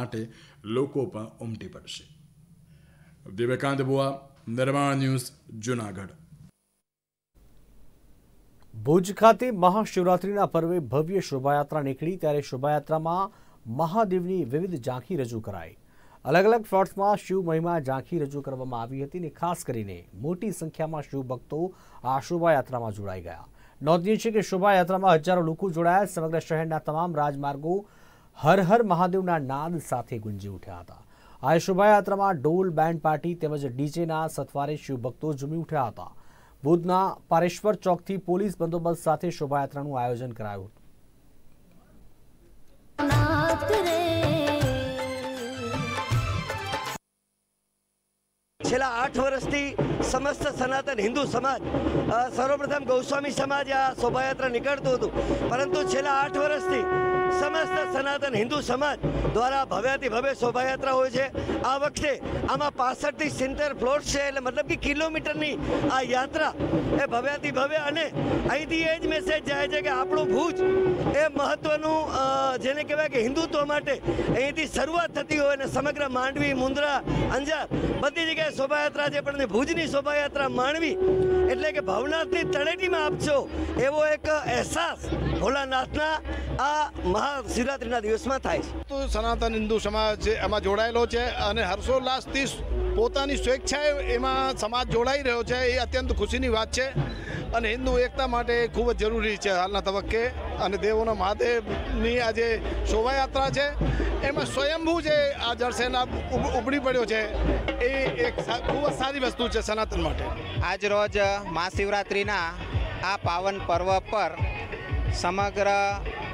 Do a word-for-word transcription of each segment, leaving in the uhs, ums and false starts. उमटी पड़शे। दिव्यकांत बुआ, निर्माण न्यूज, जूनागढ़। भुज खाते महाशिवरात्रिना पर्वे भव्य शोभायात्रा निकली त्यारे शोभायात्रामां महादेवनी विविध झांकी रजू कराई। अलग अलग प्लॉट्समां शिव महिमा झांकी रजू करवामां आवी हती ने खास करीने मोटी संख्यामां शिव भक्तो आ शोभायात्रामां जोड़ाई गया। नोंधनीय छे के शोभायात्रामां हजारों लोको जोड़ाया। समग्र शहरना तमाम राजमार्गो हर हर महादेवना नाद साथे गुंजी उठ्या हता। आ शोभायात्रामां ढोल बेन्ड पार्टी तेमज डीजेना सत्वारे शिव भक्तो झूमी उठ्या हता। भुजना पारेश्वर चौकथी पोलीस बंदोबस्त साथे शोभायात्रानुं आयोजन करायुं। छेल्ला आठ वर्षथी समस्त सनातन हिंदू समाज सर्वप्रथम गोस्वामी समाज आ शोभायात्रा निकळतो हतो, परंतु छेल्ला आठ वर्षथी समस्त सनातन हिंदू समाज द्वारा भव्याति भव्य शोभायात्रा होय छे। आ वखते आमां पासठ थी सित्तेर फ्लोट छे, एटले मतलब कि किलोमीटरनी आ यात्रा ए भव्याति भव्य। अने अहींथी ए ज मेसेज जाय छे के आपणो भुज ए महत्वनुं जेने कहेवाय के हिंदुत्व माटे अहींथी शरूआत थती होय अने समग्र मांडवी, मुंद्रा, अंजार बधी जग्याए शोभायात्रा छे, पण भुजनी शोभायात्रा मांडवी एटले के भवनाथनी तळेटीमां आपजो एवो एक अहसास भोलानाथना आ महाशिवरात्रिना दिवसमां थाय छे। तो सनातन हिंदू समाज एमां जोड़ायेलो छे अने हर्षोल्लासथी पोतानी स्वेच्छाए एमां समाज जोड़ाई रह्यो छे, ए अत्यंत खुशीनी वात छे अने हिंदू एकता माटे खूब ज जरूरी छे हालना तबक्के। अने देवोना महादेवनी आ जे शोभायात्रा छे एमां स्वयंभू जे आ जळसेना उपड़ी पड्यो छे ए एक खूब सारी वस्तु छे सनातन माटे। आज रोज महाशिवरात्रिना आ पावन पर्व पर समग्र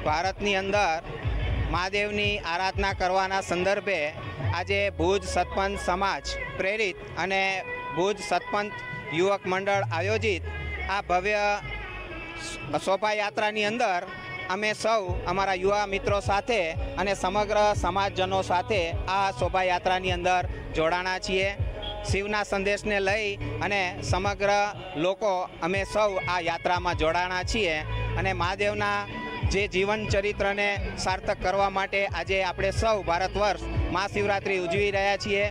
भारतनी अंदर महादेवनी आराधना करवाना संदर्भे आजे भुज सतपंथ समाज प्रेरित अने भुज सतपंथ युवक मंडल आयोजित आ भव्य शोभायात्रानी अंदर अमे सौ अमारा युवा मित्रों साथे अने समग्र समाजजनों साथे आ शोभायात्रानी अंदर जोड़ाणा छीए। शिवना संदेश ने लई अने समग्र लोको अमे सौ आ यात्रा में जोड़ाणा छीए अने महादेवना जे जीवन चरित्र ने सार्थक करवा माटे आज आप सौ भारतवर्ष महाशिवरात्रि उजवी रहा छे।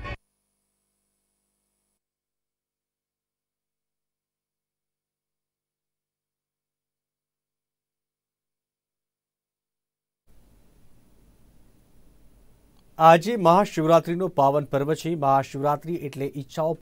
आज महाशिवरात्रि नो पावन पर्व छे। महाशिवरात्रि एटले इच्छाओं